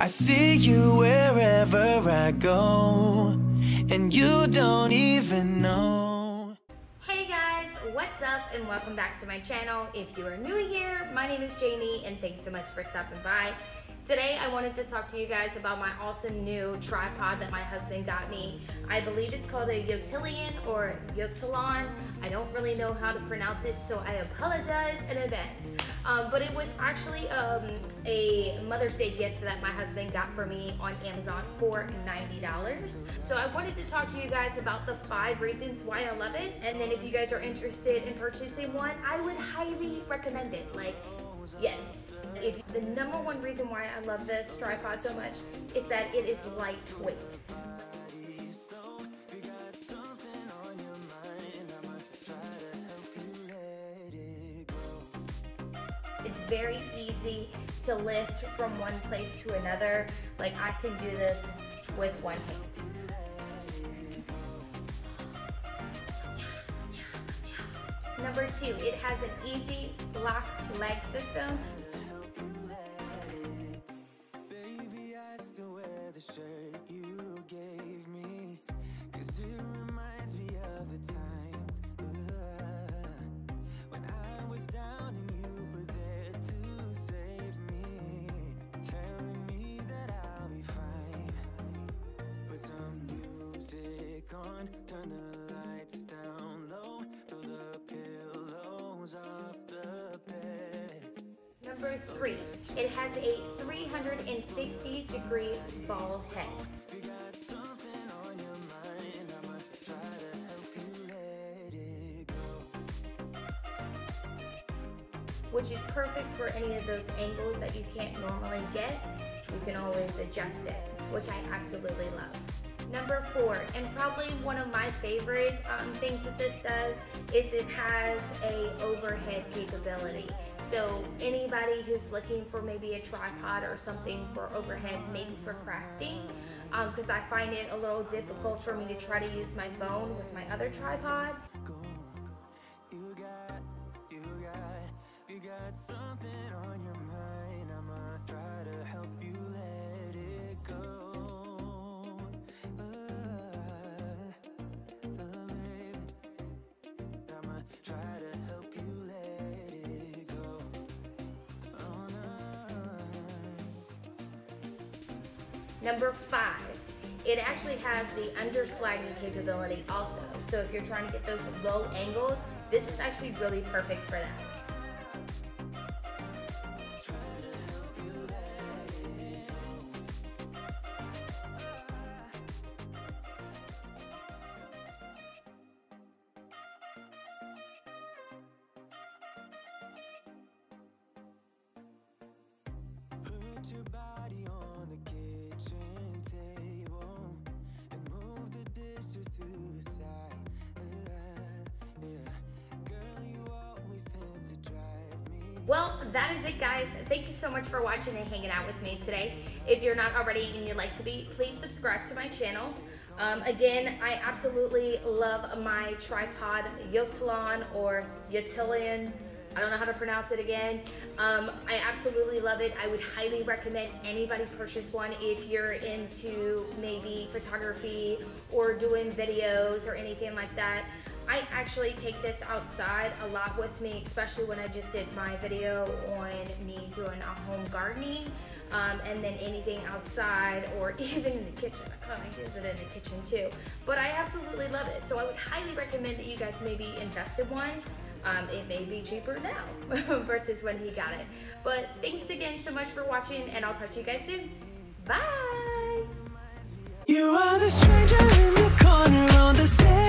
I see you wherever I go, and you don't even know. Hey guys, what's up and welcome back to my channel. If you are new here, my name is Jamie and thanks so much for stopping by. Today I wanted to talk to you guys about my awesome new tripod that my husband got me. I believe it's called a YoTilon or YoTilon. I don't really know how to pronounce it, so I apologize in advance. But it was actually a Mother's Day gift that my husband got for me on Amazon for $90. So I wanted to talk to you guys about the 5 reasons why I love it. And then if you guys are interested in purchasing one, I would highly recommend it. Like, yes. If the #1 reason why I love this tripod so much is that it is lightweight. It's very easy to lift from one place to another. Like, I can do this with one hand. #2, it has an easy lock leg system. #3, it has a 360-degree ball head. Which is perfect for any of those angles that you can't normally get. You can always adjust it, which I absolutely love. #4, and probably one of my favorite things that this does, is it has a overhead capability. So anybody who's looking for maybe a tripod or something for overhead, maybe for crafting, because I find it a little difficult for me to try to use my phone with my other tripod. You got something on your mind, I'ma try to help you let it go. #5, it actually has the undersliding capability also. So if you're trying to get those low angles, this is actually really perfect for that. Put your body on the kitchen table and move the dishes to the side. Girl, you always tend to drive me. Well, that is it, guys. Thank you so much for watching and hanging out with me today. If you're not already and you'd like to be, please subscribe to my channel. Again, I absolutely love my tripod YoTilon or YoTilon. I don't know how to pronounce it again. I absolutely love it. I would highly recommend anybody purchase one if you're into maybe photography or doing videos or anything like that. I actually take this outside a lot with me, especially when I just did my video on me doing a home gardening, and then anything outside or even in the kitchen. I kind of use it in the kitchen too, but I absolutely love it. So I would highly recommend that you guys maybe invest in one. It may be cheaper now versus when he got it. But thanks again so much for watching, and I'll talk to you guys soon. Bye! You are the stranger in the corner on the side.